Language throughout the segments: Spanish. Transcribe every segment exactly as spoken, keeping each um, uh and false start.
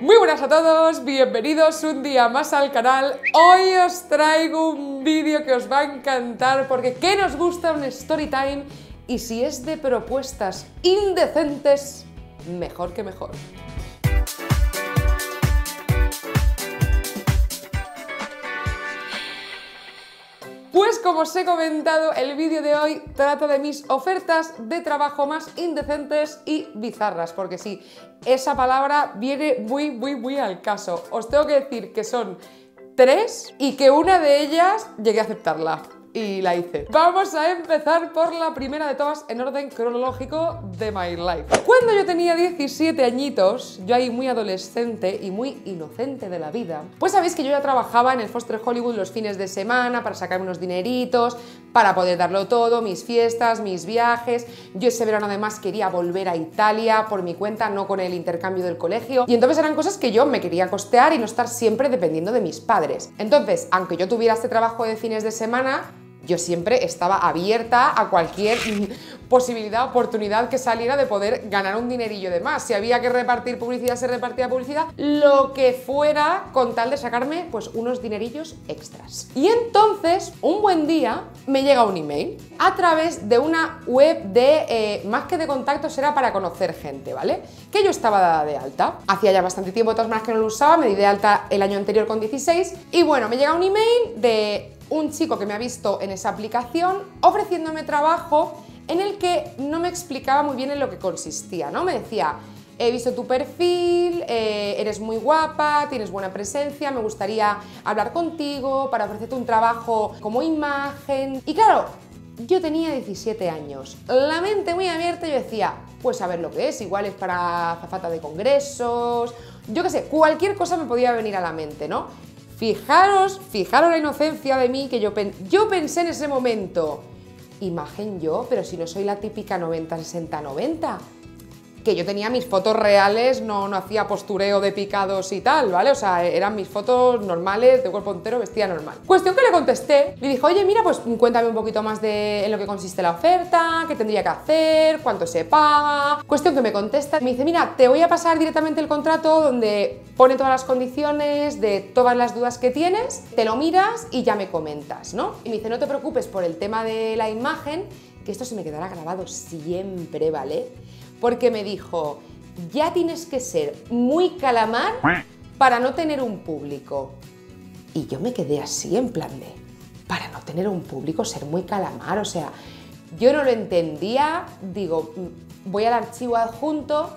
Muy buenas a todos, bienvenidos un día más al canal. Hoy os traigo un vídeo que os va a encantar porque ¿qué nos gusta un story time? Y si es de propuestas indecentes, mejor que mejor. Pues como os he comentado, el vídeo de hoy trata de mis ofertas de trabajo más indecentes y bizarras, porque sí, esa palabra viene muy, muy, muy al caso. Os tengo que decir que son tres y que una de ellas llegué a aceptarla. Y la hice. Vamos a empezar por la primera de todas en orden cronológico de my life. Cuando yo tenía diecisiete añitos, yo ahí muy adolescente y muy inocente de la vida, pues sabéis que yo ya trabajaba en el Foster Hollywood los fines de semana para sacarme unos dineritos, para poder darlo todo, mis fiestas, mis viajes. Yo ese verano además quería volver a Italia por mi cuenta, no con el intercambio del colegio. Y entonces eran cosas que yo me quería costear y no estar siempre dependiendo de mis padres. Entonces, aunque yo tuviera este trabajo de fines de semana, yo siempre estaba abierta a cualquier posibilidad, oportunidad que saliera de poder ganar un dinerillo de más. Si había que repartir publicidad, se repartía publicidad, lo que fuera, con tal de sacarme pues unos dinerillos extras. Y entonces, un buen día, me llega un email a través de una web de, eh, más que de contactos, era para conocer gente, ¿vale? Que yo estaba dada de alta. Hacía ya bastante tiempo, de todas maneras, que no lo usaba, me di de alta el año anterior con dieciséis, y bueno, me llega un email de un chico que me ha visto en esa aplicación ofreciéndome trabajo en el que no me explicaba muy bien en lo que consistía, ¿no? Me decía, he visto tu perfil, eh, eres muy guapa, tienes buena presencia, me gustaría hablar contigo para ofrecerte un trabajo como imagen. Y claro, yo tenía diecisiete años, la mente muy abierta, yo decía, pues a ver lo que es, igual es para azafata de congresos, yo qué sé, cualquier cosa me podía venir a la mente, ¿no? Fijaros, fijaros la inocencia de mí, que yo, pen yo pensé en ese momento, imagen yo, pero si no soy la típica noventa, sesenta, noventa, que yo tenía mis fotos reales, no, no hacía postureo de picados y tal, ¿vale? O sea, eran mis fotos normales, de cuerpo entero, vestida normal. Cuestión que le contesté, le dije, oye, mira, pues cuéntame un poquito más de en lo que consiste la oferta, qué tendría que hacer, cuánto se paga. Cuestión que me contesta, me dice, mira, te voy a pasar directamente el contrato donde pone todas las condiciones, de todas las dudas que tienes, te lo miras y ya me comentas, ¿no? Y me dice, no te preocupes por el tema de la imagen, que esto se me quedará grabado siempre, ¿vale? Porque me dijo, ya tienes que ser muy calamar para no tener un público. Y yo me quedé así, en plan de, para no tener un público, ser muy calamar, o sea, yo no lo entendía. Digo, voy al archivo adjunto,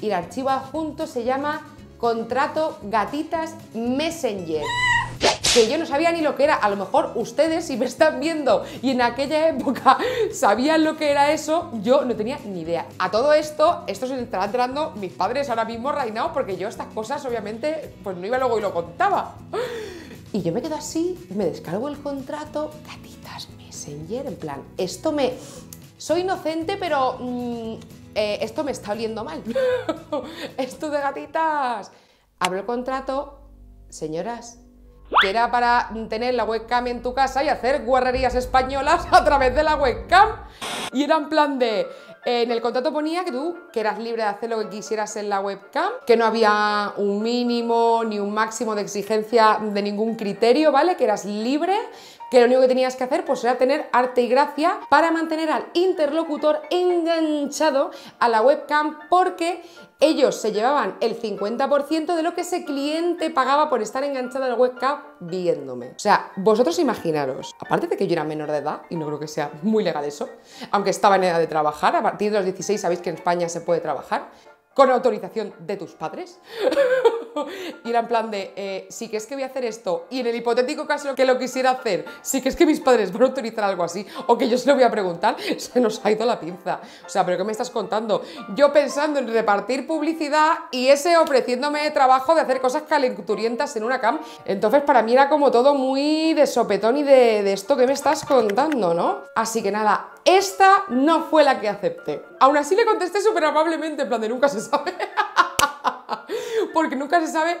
y el archivo adjunto se llama Contrato Gatitas Messenger, que yo no sabía ni lo que era. A lo mejor ustedes, si me están viendo y en aquella época sabían lo que era eso, yo no tenía ni idea. A todo esto, esto se le están entrando mis padres ahora mismo reinados, porque yo estas cosas obviamente pues no iba luego y lo contaba. Y yo me quedo así, me descargo el contrato Gatitas Messenger, en plan, esto me... Soy inocente, pero mmm, eh, esto me está oliendo mal. Esto de gatitas. Abro el contrato, señoras, que era para tener la webcam en tu casa y hacer guarrerías españolas a través de la webcam. Y era en plan de... Eh, en el contrato ponía que tú, que eras libre de hacer lo que quisieras en la webcam, que no había un mínimo ni un máximo de exigencia de ningún criterio, ¿vale? Que eras libre, que lo único que tenías que hacer pues era tener arte y gracia para mantener al interlocutor enganchado a la webcam, porque ellos se llevaban el cincuenta por ciento de lo que ese cliente pagaba por estar enganchado a la webcam viéndome. O sea, vosotros imaginaros, aparte de que yo era menor de edad, y no creo que sea muy legal eso, aunque estaba en edad de trabajar, a partir de los dieciséis sabéis que en España se puede trabajar con autorización de tus padres. Y era en plan de, eh, sí que es que voy a hacer esto, y en el hipotético caso que lo quisiera hacer, sí que es que mis padres van a autorizar algo así, o que yo se lo voy a preguntar, se nos ha ido la pinza. O sea, ¿pero qué me estás contando? Yo pensando en repartir publicidad y ese ofreciéndome trabajo de hacer cosas calenturientas en una cam. Entonces para mí era como todo muy de sopetón y de, de esto que me estás contando, ¿no? Así que nada, esta no fue la que acepté. Aún así le contesté súper amablemente, en plan de nunca se sabe. Porque nunca se sabe,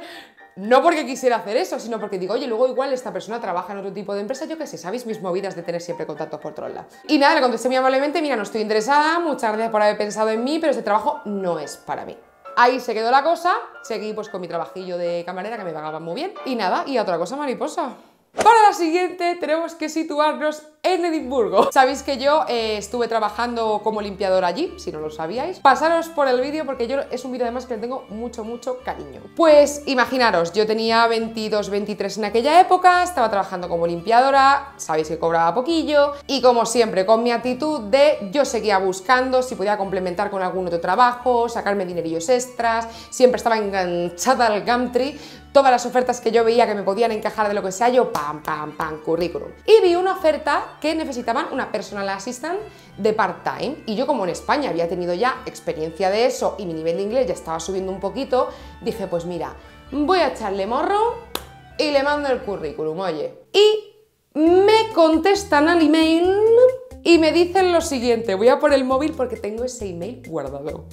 no porque quisiera hacer eso, sino porque digo, oye, luego igual esta persona trabaja en otro tipo de empresa, yo qué sé, sabéis mis movidas de tener siempre contactos por trolla. Y nada, le contesté muy amablemente, mira, no estoy interesada, muchas gracias por haber pensado en mí, pero este trabajo no es para mí. Ahí se quedó la cosa, seguí pues con mi trabajillo de camarera que me pagaban muy bien y nada, y a otra cosa mariposa. Para la siguiente tenemos que situarnos en Edimburgo. Sabéis que yo eh, estuve trabajando como limpiadora allí, si no lo sabíais. Pasaros por el vídeo porque yo es un vídeo además que le tengo mucho, mucho cariño. Pues imaginaros, yo tenía veintidós, veintitrés en aquella época, estaba trabajando como limpiadora, sabéis que cobraba poquillo y como siempre con mi actitud de yo seguía buscando si podía complementar con algún otro trabajo, sacarme dinerillos extras, siempre estaba enganchada al Gumtree. Todas las ofertas que yo veía que me podían encajar de lo que sea, yo pam, pam, pam, currículum. Y vi una oferta que necesitaban una personal assistant de part-time. Y yo, como en España había tenido ya experiencia de eso y mi nivel de inglés ya estaba subiendo un poquito, dije, pues mira, voy a echarle morro y le mando el currículum, oye. Y me contestan al email y me dicen lo siguiente. Voy a por el móvil porque tengo ese email guardado.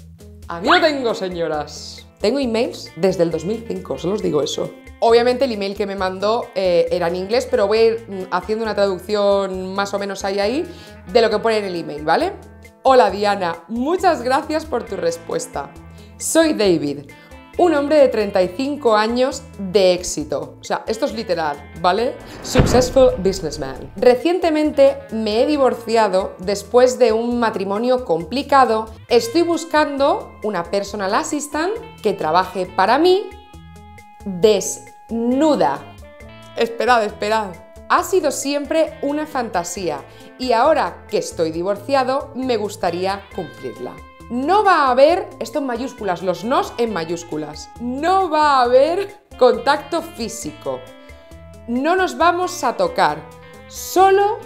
A mí lo tengo, señoras. Tengo emails desde el dos mil cinco, solo os digo eso. Obviamente el email que me mandó eh, era en inglés, pero voy a ir haciendo una traducción más o menos ahí ahí de lo que pone en el email, ¿vale? Hola Diana, muchas gracias por tu respuesta. Soy David, un hombre de treinta y cinco años de éxito. O sea, esto es literal, ¿vale? Successful businessman. Recientemente me he divorciado después de un matrimonio complicado. Estoy buscando una personal assistant que trabaje para mí desnuda. Esperad, esperad. Ha sido siempre una fantasía y ahora que estoy divorciado me gustaría cumplirla. No va a haber, esto en mayúsculas, los nos en mayúsculas, no va a haber contacto físico, no nos vamos a tocar, solo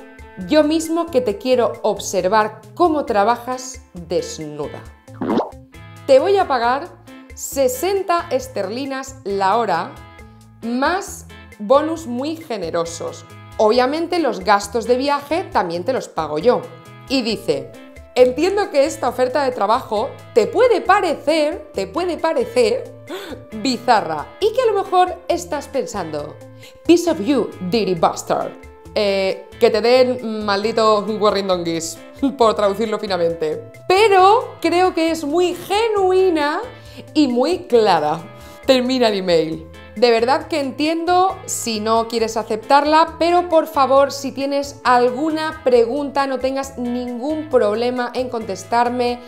yo mismo que te quiero observar cómo trabajas desnuda. Te voy a pagar sesenta esterlinas la hora, más bonus muy generosos. Obviamente los gastos de viaje también te los pago yo. Y dice... Entiendo que esta oferta de trabajo te puede parecer, te puede parecer bizarra y que a lo mejor estás pensando, piece of you, dirty bastard, eh, que te den maldito guarrindonguis, por traducirlo finamente. Pero creo que es muy genuina y muy clara. Termina el email. De verdad que entiendo si no quieres aceptarla, pero por favor, si tienes alguna pregunta, no tengas ningún problema en contestarme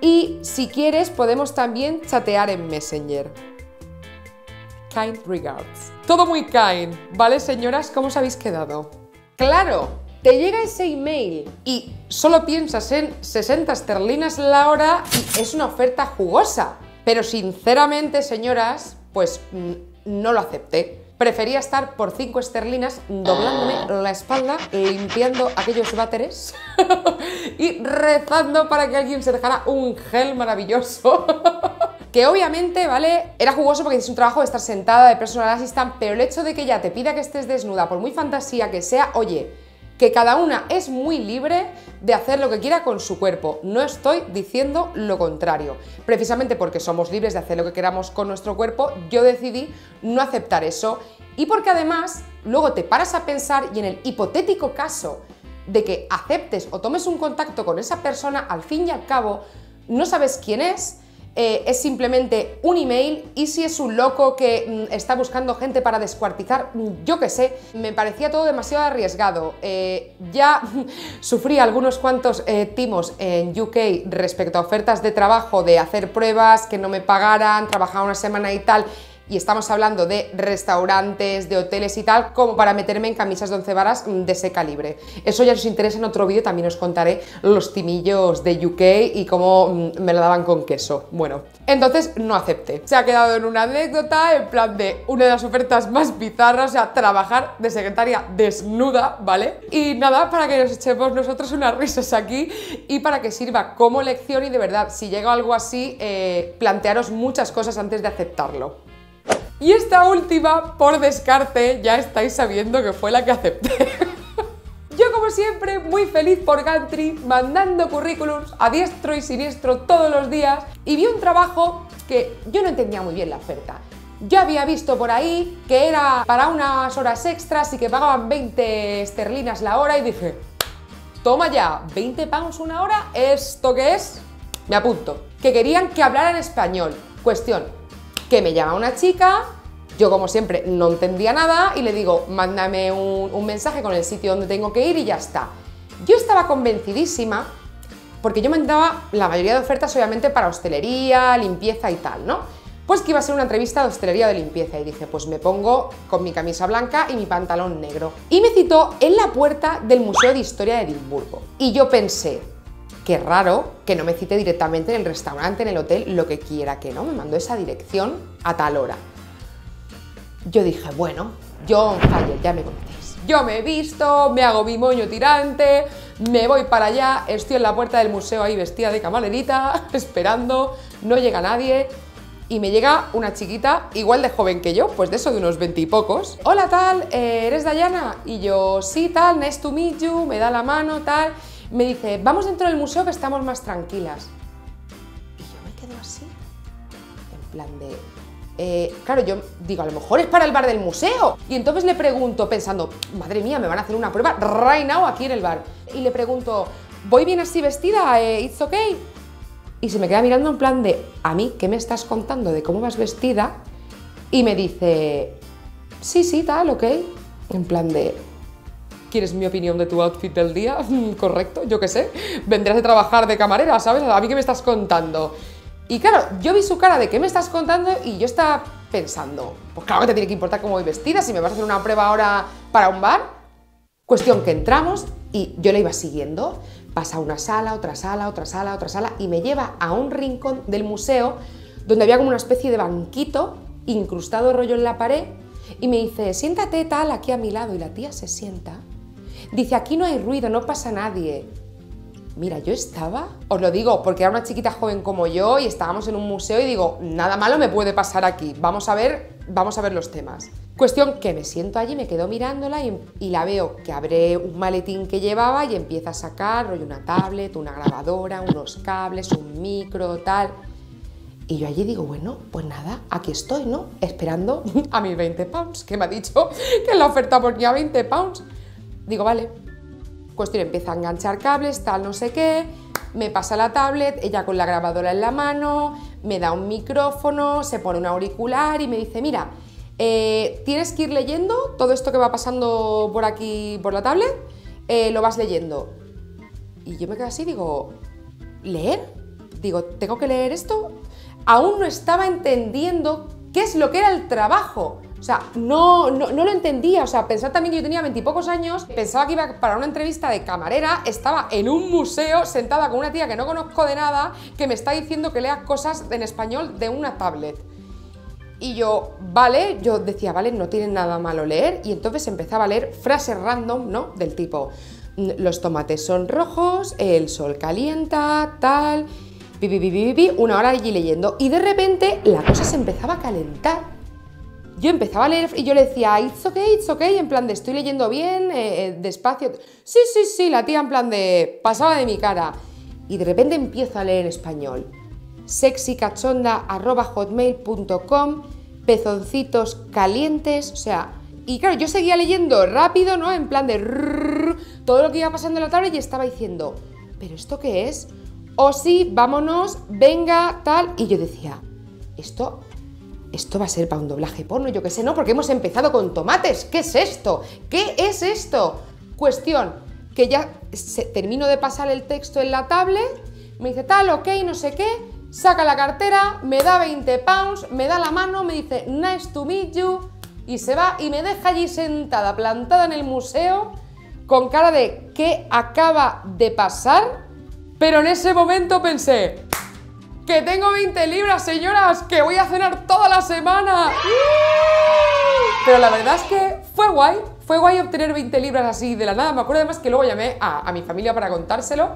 y si quieres podemos también chatear en Messenger. Kind regards. Todo muy kind, ¿vale, señoras? ¿Cómo os habéis quedado? ¡Claro! Te llega ese email y solo piensas en sesenta esterlinas la hora y es una oferta jugosa. Pero sinceramente, señoras, pues no lo acepté. Prefería estar por cinco esterlinas doblándome la espalda, limpiando aquellos váteres y rezando para que alguien se dejara un gel maravilloso. Que obviamente, ¿vale? Era jugoso porque es un trabajo de estar sentada, de personal assistant, pero el hecho de que ya te pida que estés desnuda, por muy fantasía que sea, oye, que cada una es muy libre de hacer lo que quiera con su cuerpo. No estoy diciendo lo contrario. Precisamente porque somos libres de hacer lo que queramos con nuestro cuerpo, yo decidí no aceptar eso. Y porque además, luego te paras a pensar y en el hipotético caso de que aceptes o tomes un contacto con esa persona, al fin y al cabo, no sabes quién es, eh, es simplemente un email y si es un loco que mm, está buscando gente para descuartizar, yo qué sé, me parecía todo demasiado arriesgado. Eh, ya sufrí algunos cuantos eh, timos en U K respecto a ofertas de trabajo, de hacer pruebas, que no me pagaran, trabajar una semana y tal, y estamos hablando de restaurantes, de hoteles y tal, como para meterme en camisas de once varas de ese calibre. Eso ya os interesa en otro vídeo, también os contaré los timillos de U K y cómo me lo daban con queso. Bueno, entonces no acepté. Se ha quedado en una anécdota, en plan de una de las ofertas más bizarras, o sea, trabajar de secretaria desnuda, ¿vale? Y nada, para que nos echemos nosotros unas risas aquí y para que sirva como lección y de verdad, si llega algo así, eh, plantearos muchas cosas antes de aceptarlo. Y esta última, por descarte, ya estáis sabiendo que fue la que acepté. Yo, como siempre, muy feliz por Gumtree, mandando currículums a diestro y siniestro todos los días, y vi un trabajo que yo no entendía muy bien la oferta. Yo había visto por ahí que era para unas horas extras y que pagaban veinte esterlinas la hora, y dije, toma ya, veinte pounds una hora, ¿esto qué es? Me apunto. Que querían que hablaran español. Cuestión, que me llama una chica, yo como siempre no entendía nada y le digo, mándame un, un mensaje con el sitio donde tengo que ir y ya está. Yo estaba convencidísima, porque yo mandaba la mayoría de ofertas obviamente para hostelería, limpieza y tal, ¿no? Pues que iba a ser una entrevista de hostelería o de limpieza y dije, pues me pongo con mi camisa blanca y mi pantalón negro. Y me citó en la puerta del Museo de Historia de Edimburgo. Y yo pensé, qué raro que no me cite directamente en el restaurante, en el hotel, lo que quiera que no, me mandó esa dirección a tal hora. Yo dije, bueno, yo on fire, ya me conocéis. Yo me he visto, me hago mi moño tirante, me voy para allá, estoy en la puerta del museo ahí vestida de camarerita, esperando, no llega nadie. Y me llega una chiquita igual de joven que yo, pues de eso de unos veintipocos. Hola tal, ¿eres Dayana? Y yo, sí tal, nice to meet you, me da la mano tal. Me dice, vamos dentro del museo que estamos más tranquilas. Y yo me quedo así, en plan de... Eh, claro, yo digo, a lo mejor es para el bar del museo. Y entonces le pregunto, pensando, madre mía, me van a hacer una prueba right now aquí en el bar. Y le pregunto, ¿voy bien así vestida? Eh, ¿It's okay? Y se me queda mirando en plan de, ¿a mí qué me estás contando de cómo vas vestida? Y me dice, sí, sí, tal, ok. En plan de, ¿quieres mi opinión de tu outfit del día? Correcto, yo qué sé, vendrás de trabajar de camarera, ¿sabes? ¿A mí qué me estás contando? Y claro, yo vi su cara de, ¿qué me estás contando? Y yo estaba pensando, pues claro que te tiene que importar cómo voy vestida, si me vas a hacer una prueba ahora para un bar. Cuestión que entramos y yo la iba siguiendo. Pasa una sala, otra sala, otra sala, otra sala y me lleva a un rincón del museo donde había como una especie de banquito incrustado rollo en la pared y me dice, siéntate tal aquí a mi lado y la tía se sienta. Dice, aquí no hay ruido, no pasa nadie. Mira, yo estaba, os lo digo porque era una chiquita joven como yo y estábamos en un museo y digo, nada malo me puede pasar aquí, vamos a ver, vamos a ver los temas. Cuestión que me siento allí, me quedo mirándola y, y la veo que abre un maletín que llevaba y empieza a sacar rollo una tablet, una grabadora, unos cables, un micro, tal. Y yo allí digo, bueno, pues nada, aquí estoy, ¿no? Esperando a mis veinte pounds, que me ha dicho que la oferta ponía veinte pounds. Digo, vale. Cuestión, empieza a enganchar cables, tal, no sé qué, me pasa la tablet, ella con la grabadora en la mano, me da un micrófono, se pone un auricular y me dice, mira, Eh, tienes que ir leyendo todo esto que va pasando por aquí, por la tablet, eh, lo vas leyendo. Y yo me quedo así, digo, ¿leer? Digo, ¿tengo que leer esto? Aún no estaba entendiendo qué es lo que era el trabajo. O sea, no, no, no lo entendía. O sea, pensar también que yo tenía veintipocos años, pensaba que iba para una entrevista de camarera, estaba en un museo sentada con una tía que no conozco de nada, que me está diciendo que lea cosas en español de una tablet. Y yo, vale, yo decía, vale, no tiene nada malo leer, y entonces empezaba a leer frases random, ¿no? Del tipo, los tomates son rojos, el sol calienta, tal, pi, pi, pi, pi, pi, una hora allí leyendo, y de repente la cosa se empezaba a calentar. Yo empezaba a leer y yo le decía, it's okay, it's okay, en plan de estoy leyendo bien, eh, despacio, sí, sí, sí, la tía en plan de pasaba de mi cara, y de repente empiezo a leer en español. sexy cachonda arroba hotmail punto com, pezoncitos calientes, o sea, y claro, yo seguía leyendo rápido, ¿no? En plan de rrr, todo lo que iba pasando en la tablet y estaba diciendo, ¿pero esto qué es? O sí, vámonos, venga, tal, y yo decía, esto, esto va a ser para un doblaje porno, yo qué sé, no, porque hemos empezado con tomates, ¿qué es esto? ¿Qué es esto? Cuestión, que ya se, termino de pasar el texto en la tablet, me dice tal, ok, no sé qué, saca la cartera, me da veinte pounds, me da la mano, me dice nice to meet you y se va y me deja allí sentada, plantada en el museo con cara de ¿qué acaba de pasar? Pero en ese momento pensé que tengo veinte libras, señoras, que voy a cenar toda la semana. Pero la verdad es que fue guay, fue guay obtener veinte libras así de la nada. Me acuerdo además que luego llamé a, a mi familia para contárselo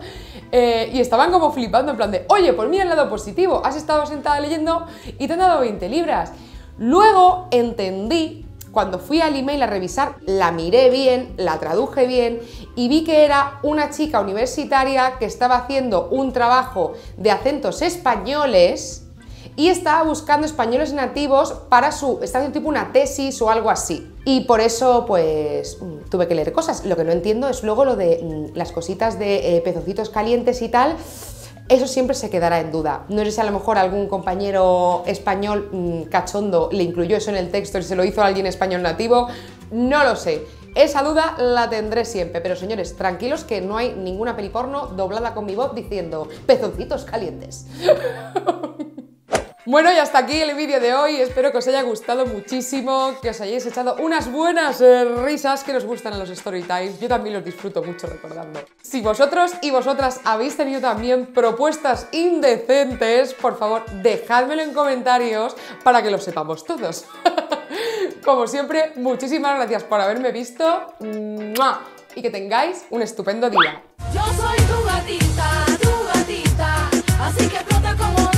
eh, y estaban como flipando en plan de, oye, pues mira el lado positivo, has estado sentada leyendo y te han dado veinte libras. Luego entendí, cuando fui al email a revisar, la miré bien, la traduje bien y vi que era una chica universitaria que estaba haciendo un trabajo de acentos españoles y estaba buscando españoles nativos para su, está haciendo tipo una tesis o algo así. Y por eso, pues, tuve que leer cosas. Lo que no entiendo es luego lo de las cositas de eh, pezoncitos calientes y tal. eso siempre se quedará en duda. No sé si a lo mejor algún compañero español mmm, cachondo le incluyó eso en el texto y se lo hizo a alguien español nativo, no lo sé. Esa duda la tendré siempre, pero señores, tranquilos que no hay ninguna peli porno doblada con mi voz diciendo pezoncitos calientes. Bueno, y hasta aquí el vídeo de hoy, espero que os haya gustado muchísimo, que os hayáis echado unas buenas eh, risas que nos gustan en los story times, yo también los disfruto mucho recordando. Si vosotros y vosotras habéis tenido también propuestas indecentes, por favor, dejádmelo en comentarios para que lo sepamos todos. Como siempre, muchísimas gracias por haberme visto ¡mua! Y que tengáis un estupendo día. Yo soy tu gatita, tu gatita, así que flota como